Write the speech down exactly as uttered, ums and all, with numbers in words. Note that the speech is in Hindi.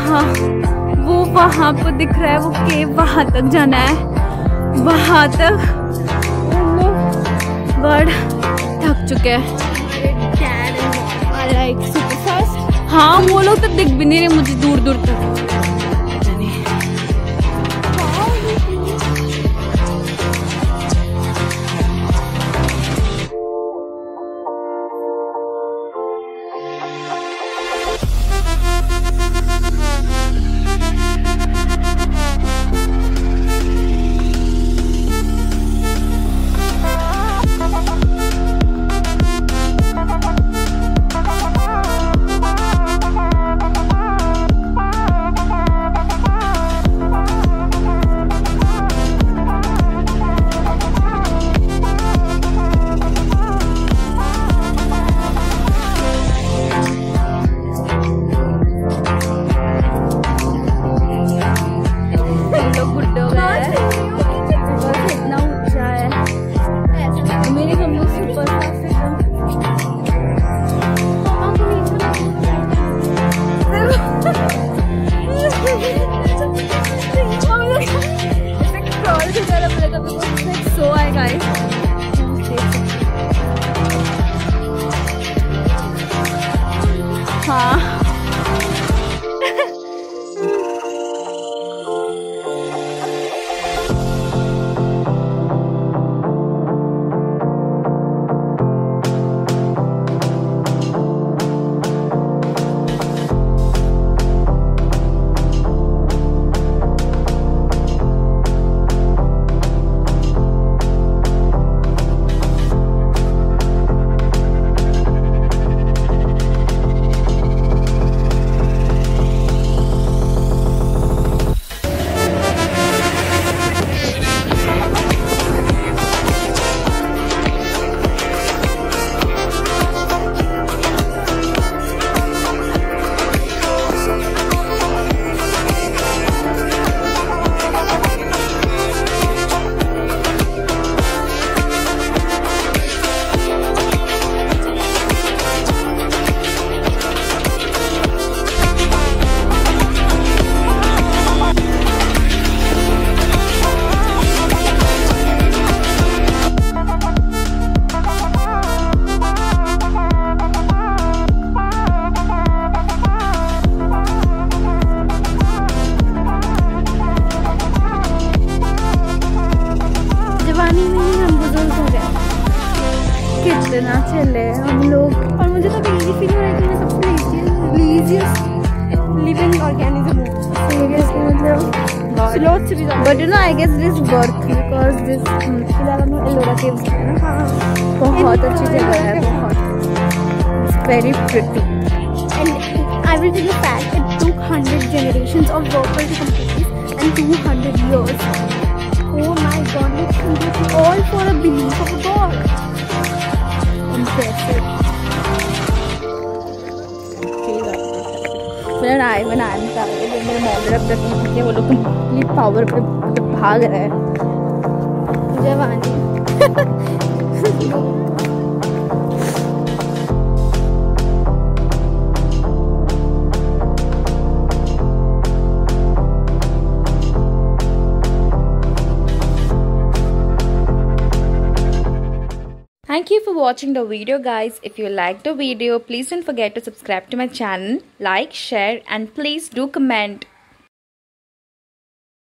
वहाँ, वो वहाँ पर दिख रहा है, वो के वहाँ तक जाना है, वहाँ तक। गॉड थक चुके हैं। हाँ वो लोग तो दिख भी नहीं रहे मुझे दूर दूर तक। कितना चले हम लोग, और मुझे तो इजी फील हो रहा है कि मैं सबसे इजीएस्ट लिविंग ऑर्गेनिज्म सीरियसली, मतलब स्लो से भी, but you know I guess this worth because this फिलहाल हम एलोरा केव्स है ना। हाँ बहुत अच्छी जगह है, बहुत very pretty and I will tell you fact it took hundred generations of workers to complete this and two hundred years. Oh my God, it's completely all for a belief of a God. Impressive. When I when I'm traveling, when I'm all up the people, they वो लोग completely power पे भाग रहे हैं। जवानी। Thank you for watching the video guys. If you like the video, please don't forget to subscribe to my channel, like, share and please do comment.